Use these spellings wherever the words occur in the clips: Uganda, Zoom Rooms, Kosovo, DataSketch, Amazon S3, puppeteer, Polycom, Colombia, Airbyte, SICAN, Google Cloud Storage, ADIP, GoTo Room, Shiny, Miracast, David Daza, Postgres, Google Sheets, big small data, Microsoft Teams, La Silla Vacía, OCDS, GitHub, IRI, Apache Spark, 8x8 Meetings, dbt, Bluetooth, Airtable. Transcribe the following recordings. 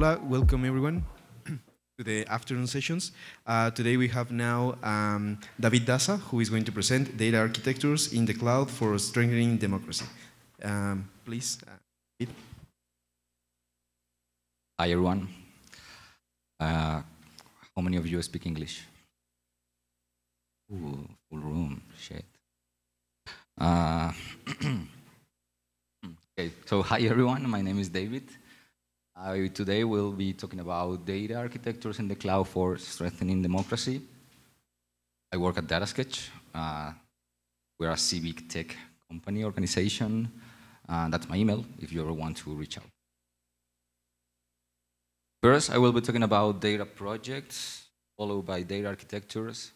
Hola, welcome everyone to the afternoon sessions. Today we have now David Daza, who is going to present data architectures in the cloud for strengthening democracy. Please. Hi everyone. How many of you speak English? Ooh, full room, shit. Okay, so hi everyone, my name is David. Today we'll be talking about data architectures in the cloud for strengthening democracy. I work at DataSketch. We're a civic tech company organization. That's my email if you ever want to reach out. First, I will be talking about data projects, followed by data architectures.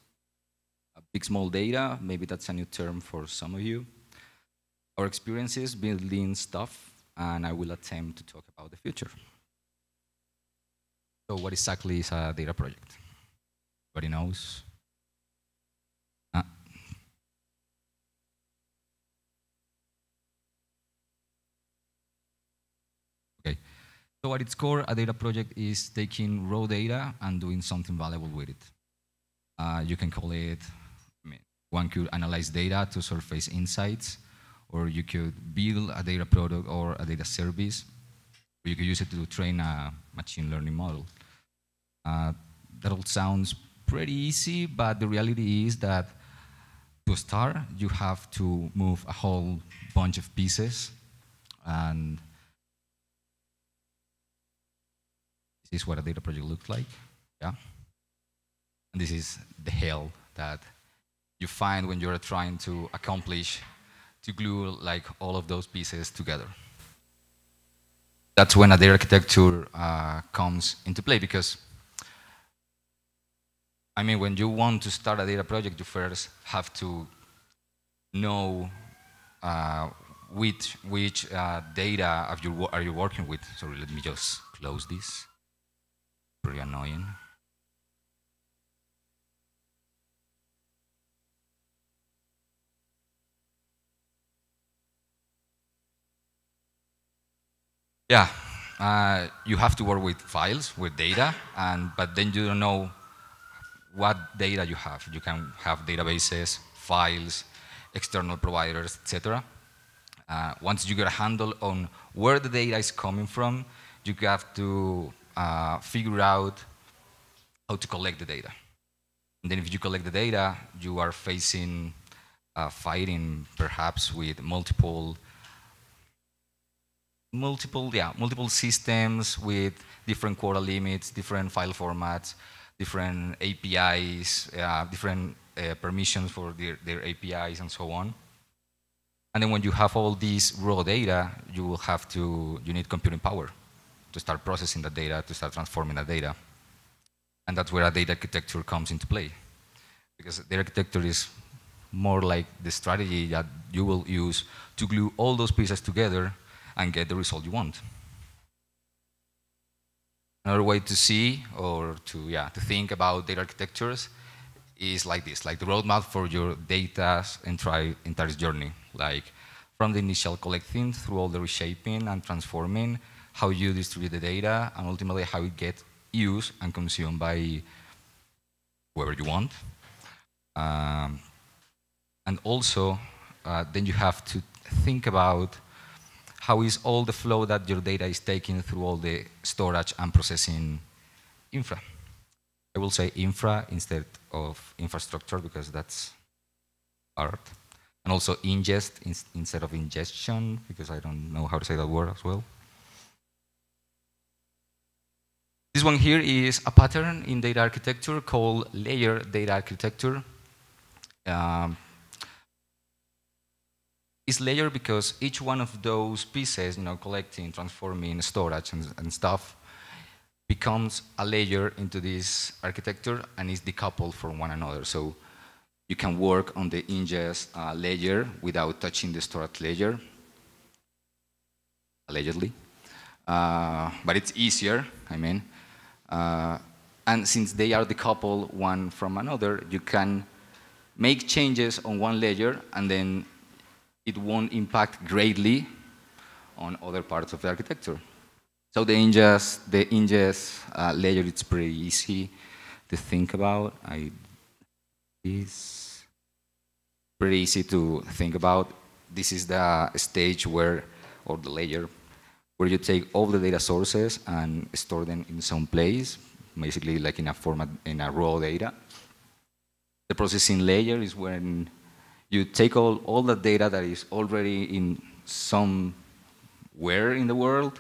Big small data, maybe that's a new term for some of you. Our experiences building stuff, and I will attempt to talk about the future. So what exactly is a data project? Everybody knows? Okay. So at its core, a data project is taking raw data and doing something valuable with it. You can call it, one could analyze data to surface insights, or you could build a data product or a data service, or you could use it to train a machine learning model. That all sounds pretty easy, but the reality is that to start, you have to move a whole bunch of pieces, and this is what a data project looks like, yeah? And this is the hell that you find when you're trying to accomplish to glue like all of those pieces together. That's when a data architecture comes into play, because I mean, when you want to start a data project, you first have to know which data are you working with. Sorry, let me just close this. Pretty annoying. Yeah, you have to work with files, with data, but then you don't know what data you have. You can have databases, files, external providers, etc. Once you get a handle on where the data is coming from, you have to figure out how to collect the data. And then if you collect the data, you are facing fighting perhaps with multiple systems with different quota limits, different file formats, different APIs, different permissions for their APIs, and so on. And then when you have all these raw data, you will have to, you need computing power to start processing the data, to start transforming the data. And that's where a data architecture comes into play. Because the architecture is more like the strategy that you will use to glue all those pieces together and get the result you want. Another way to see or to think about data architectures is like this, like the roadmap for your data's entire journey, like from the initial collecting through all the reshaping and transforming, how you distribute the data, and ultimately how it gets used and consumed by whoever you want. And also, then you have to think about how is all the flow that your data is taking through all the storage and processing infra? I will say infra instead of infrastructure because that's hard. And also ingest instead of ingestion because I don't know how to say that word as well. This one here is a pattern in data architecture called layer data architecture. It's layered because each one of those pieces, you know, collecting, transforming, storage, and stuff, becomes a layer into this architecture and is decoupled from one another. So you can work on the ingest layer without touching the storage layer, allegedly. But it's easier, I mean. And since they are decoupled one from another, you can make changes on one layer and then it won't impact greatly on other parts of the architecture. So the ingest layer, it's pretty easy to think about. It's pretty easy to think about. This is the stage where, or the layer, where you take all the data sources and store them in some place, basically like in a format, in a raw data. The processing layer is when you take all the data that is already in somewhere in the world,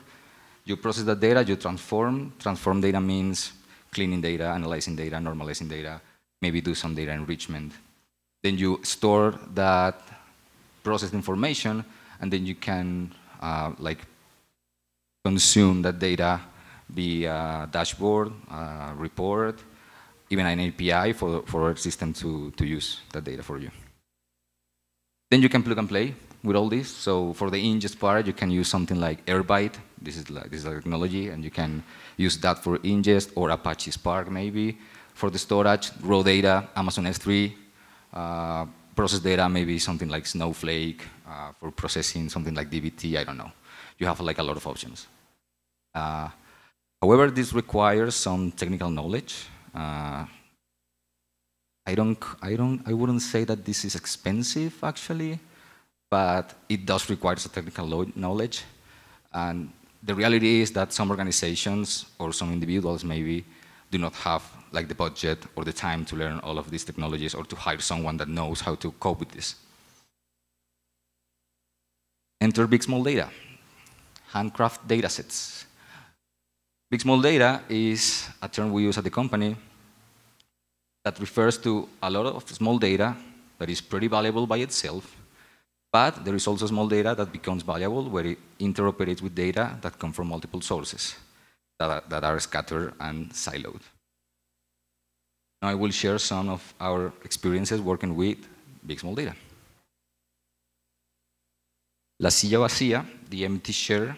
you process that data, you transform. Transform data means cleaning data, analyzing data, normalizing data, maybe do some data enrichment. Then you store that processed information, and then you can like consume that data via dashboard, report, even an API for our system to use that data for you. Then you can plug and play with all this. So for the ingest part, you can use something like Airbyte. This is a technology, and you can use that for ingest, or Apache Spark maybe. For the storage, raw data, Amazon S3. Process data, maybe something like Snowflake. For processing, something like dbt, I don't know. You have like a lot of options. However, this requires some technical knowledge. I wouldn't say that this is expensive, actually, but it does require some technical knowledge. And the reality is that some organizations or some individuals maybe do not have like the budget or the time to learn all of these technologies or to hire someone that knows how to cope with this. Enter big small data, handcraft data sets. Big small data is a term we use at the company that refers to a lot of small data that is pretty valuable by itself, but there is also small data that becomes valuable where it interoperates with data that come from multiple sources that are scattered and siloed. Now I will share some of our experiences working with big small data. La Silla Vacía, the empty chair,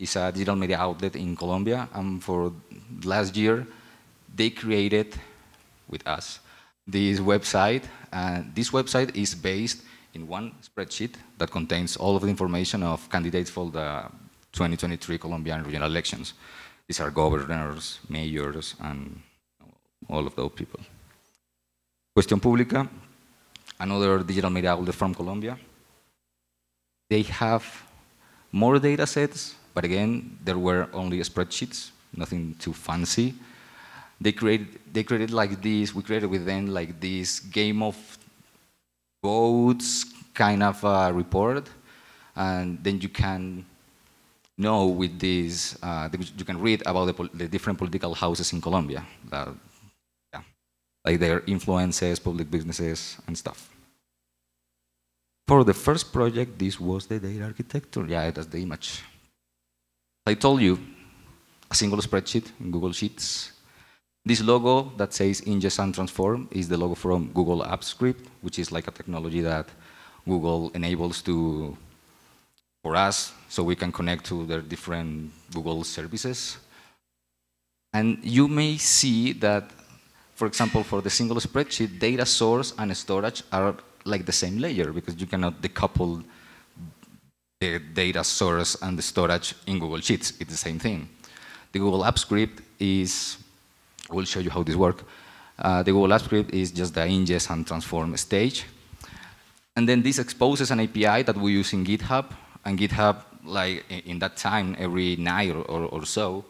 is a digital media outlet in Colombia, and for last year they created with us this website. This website is based in one spreadsheet that contains all of the information of candidates for the 2023 Colombian regional elections. These are governors, mayors, and all of those people. Cuestión Pública, another digital media outlet from Colombia. They have more data sets, but again, there were only spreadsheets, nothing too fancy. We created with them like this game of votes kind of report, and then you can know with this, you can read about the different political houses in Colombia, like their influences, public businesses, and stuff. For the first project, this was the data architecture. Yeah, that's the image. I told you, a single spreadsheet in Google Sheets. This logo that says ingest and transform is the logo from Google Apps Script, which is like a technology that Google enables for us, so we can connect to their different Google services. And you may see that, for example, for the single spreadsheet, data source and storage are like the same layer, because you cannot decouple the data source and the storage in Google Sheets. It's the same thing. The Google Apps Script is, I will show you how this works. The Google Apps Script is just the ingest and transform stage. And then this exposes an API that we use in GitHub. And GitHub, like in that time, every night or so,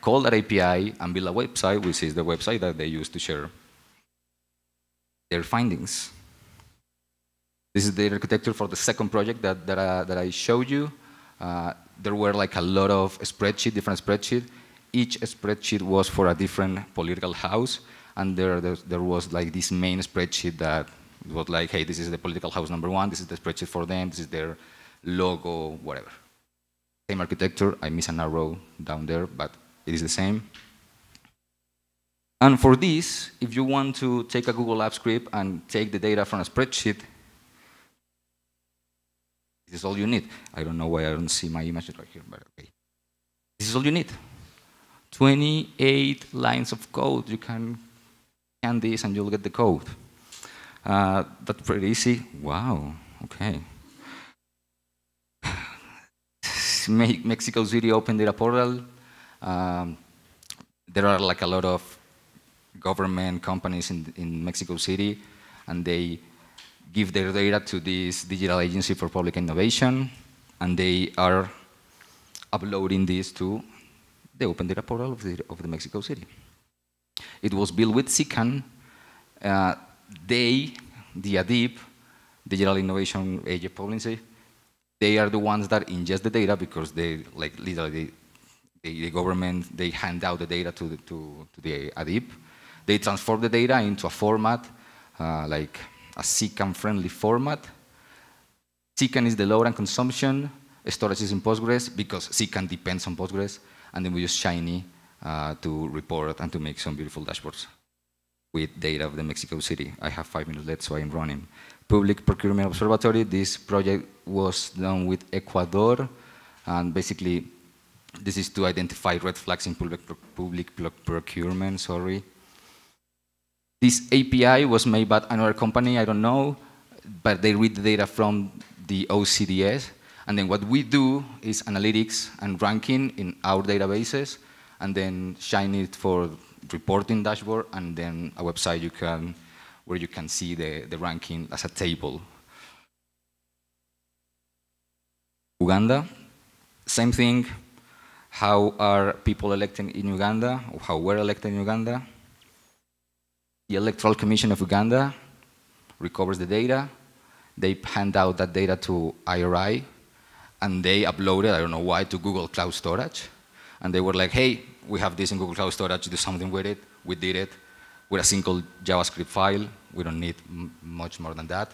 call that API and build a website, which is the website that they use to share their findings. This is the architecture for the second project that I showed you. There were like a lot of spreadsheets, different spreadsheets. Each spreadsheet was for a different political house, and there was like this main spreadsheet that was like, hey, this is the political house #1, this is the spreadsheet for them, this is their logo, whatever. Same architecture. I miss an arrow down there, but it is the same. And for this, if you want to take a Google Apps Script and take the data from a spreadsheet, this is all you need. I don't know why I don't see my image right here, but okay. This is all you need. 28 lines of code. You can scan this and you'll get the code. That's pretty easy. Wow, okay. Mexico City Open Data Portal. There are like a lot of government companies in Mexico City, and they give their data to this digital agency for public innovation, and they are uploading this to the Open Data Portal of the Mexico City. It was built with SICAN. The ADIP, Digital Innovation Agency Policy, they are the ones that ingest the data, because they, like, literally, the government, they hand out the data to the ADIP. They transform the data into a format, like a SICAN-friendly format. SICAN is the load and consumption. Storage is in Postgres, because SICAN depends on Postgres. And then we use Shiny to report and to make some beautiful dashboards with data of the Mexico City. I have 5 minutes left, so I'm running. Public Procurement Observatory. This project was done with Ecuador. And basically, this is to identify red flags in public procurement. Sorry. This API was made by another company, I don't know, but they read the data from the OCDS. And then what we do is analytics and ranking in our databases, and then shine it for reporting dashboard, and then a website where you can see the ranking as a table. Uganda, same thing. How are people elected in Uganda, or how were elected in Uganda? The Electoral Commission of Uganda recovers the data. They hand out that data to IRI, and they uploaded, I don't know why, to Google Cloud Storage. And they were like, hey, we have this in Google Cloud Storage, do something with it. We did it with a single JavaScript file. We don't need much more than that.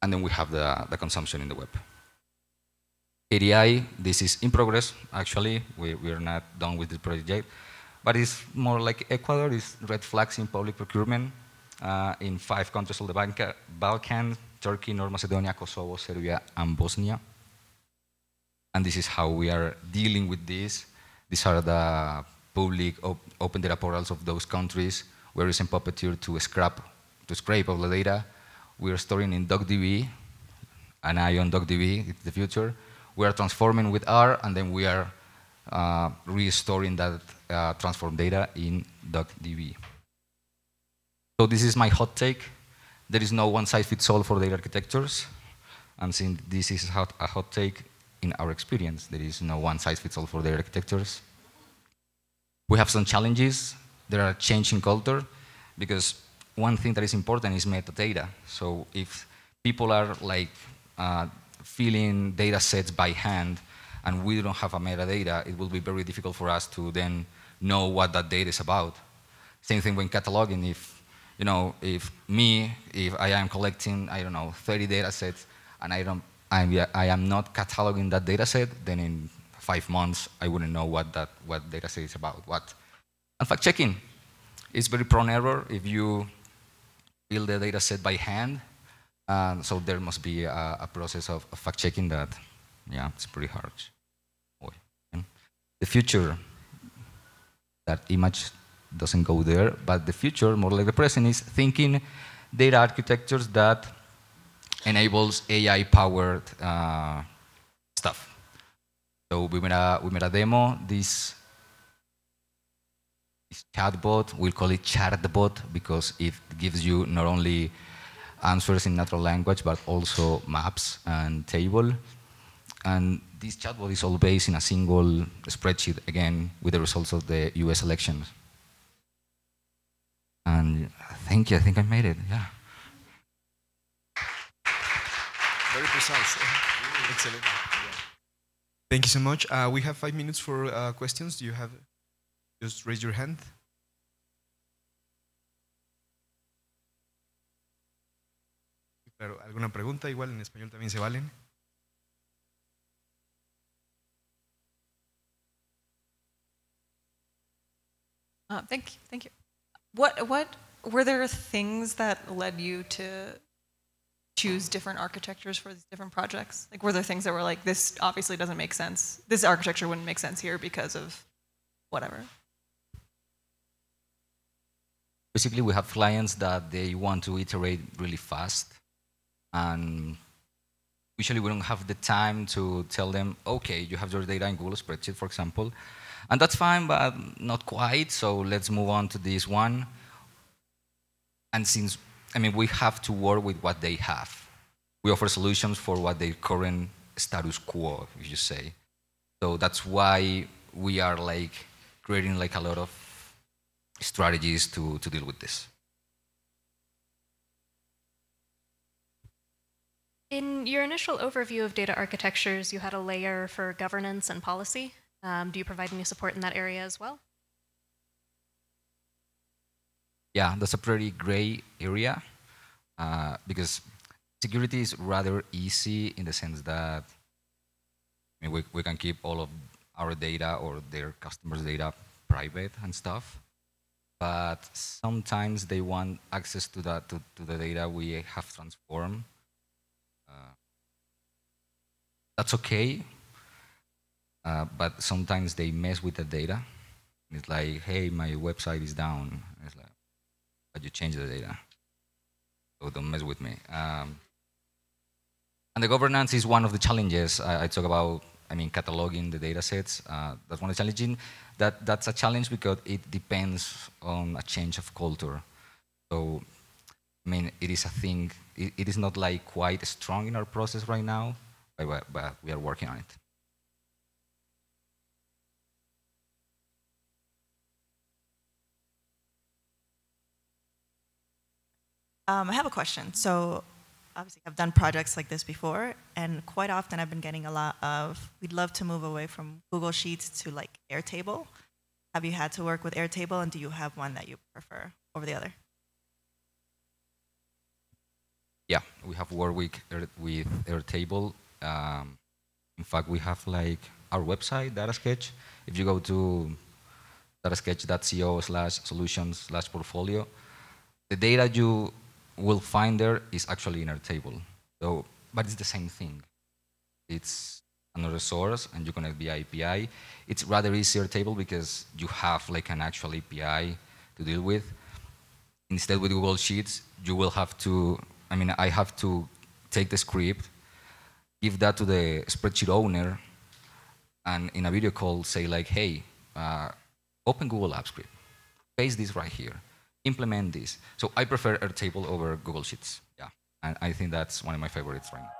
And then we have the consumption in the web. ADI, this is in progress, actually. We are not done with the project. But it's more like Ecuador. It's red flags in public procurement in 5 countries of the Balkans: Turkey, North Macedonia, Kosovo, Serbia, and Bosnia. And this is how we are dealing with this. These are the public open data portals of those countries. We're using Puppeteer to scrape all the data. We are storing in DuckDB, an eye on DuckDB, it's the future. We are transforming with R, and then we are restoring that transform data in DuckDB. So this is my hot take. There is no one-size-fits-all for data architectures. And since this is a hot take, in our experience, there is no one-size-fits-all for the architectures. We have some challenges. There are changes in culture, because one thing that is important is metadata. So if people are like filling data sets by hand and we don't have a metadata, it will be very difficult for us to then know what that data is about. Same thing when cataloging. If I am collecting, I don't know, 30 data sets and I am not cataloging that data set, then in 5 months, I wouldn't know what data set is about, what. And fact-checking is very prone error if you build the data set by hand. So there must be a process of fact-checking that, yeah, it's pretty hard. The future, that image doesn't go there, but the future, more like the present, is thinking data architectures that enables AI-powered stuff. So we made a demo. This chatbot, we'll call it chatbot, because it gives you not only answers in natural language, but also maps and table. And this chatbot is all based in a single spreadsheet, again, with the results of the US elections. And thank you, I think I made it, yeah. Very precise. Excellent. Thank you so much. We have 5 minutes for questions. Do you have? Just raise your hand. Claro, alguna pregunta, igual en español también se valen. Thank you. What were there things that led you to choose different architectures for these different projects? Like, were there things that were like, this obviously doesn't make sense. This architecture wouldn't make sense here because of whatever. Basically, we have clients that they want to iterate really fast. And usually we don't have the time to tell them, okay, you have your data in Google Spreadsheet, for example. And that's fine, but not quite, so let's move on to this one. And since, I mean, we have to work with what they have. We offer solutions for what their current status quo, if you say. So that's why we are like creating like a lot of strategies to deal with this. In your initial overview of data architectures, you had a layer for governance and policy. Do you provide any support in that area as well? Yeah, that's a pretty gray area because security is rather easy in the sense that I mean, we can keep all of our data or their customers' data private and stuff. But sometimes they want access to that to the data we have transformed. That's okay, but sometimes they mess with the data. It's like, hey, my website is down. It's like, but you change the data, so don't mess with me. And the governance is one of the challenges I talk about. I mean, cataloging the data sets, that's one of the challenges. That's a challenge because it depends on a change of culture. So, I mean, it is a thing. It is not like quite strong in our process right now, but we are working on it. I have a question. So, obviously, I've done projects like this before, and quite often I've been getting a lot of, we'd love to move away from Google Sheets to like Airtable. Have you had to work with Airtable, and do you have one that you prefer over the other? Yeah, we have worked with Airtable. In fact, we have like our website, DataSketch. If you go to datasketch.co/solutions/portfolio, the data you will find there is actually in Airtable. So, but it's the same thing. It's another source and you connect via API. It's rather easier Airtable because you have like an actual API to deal with. Instead with Google Sheets, you will have to, I mean, I have to take the script, give that to the spreadsheet owner, and in a video call say like, hey, open Google Apps Script, paste this right here. Implement this. So I prefer Airtable over Google Sheets. Yeah, and I think that's one of my favorites right now.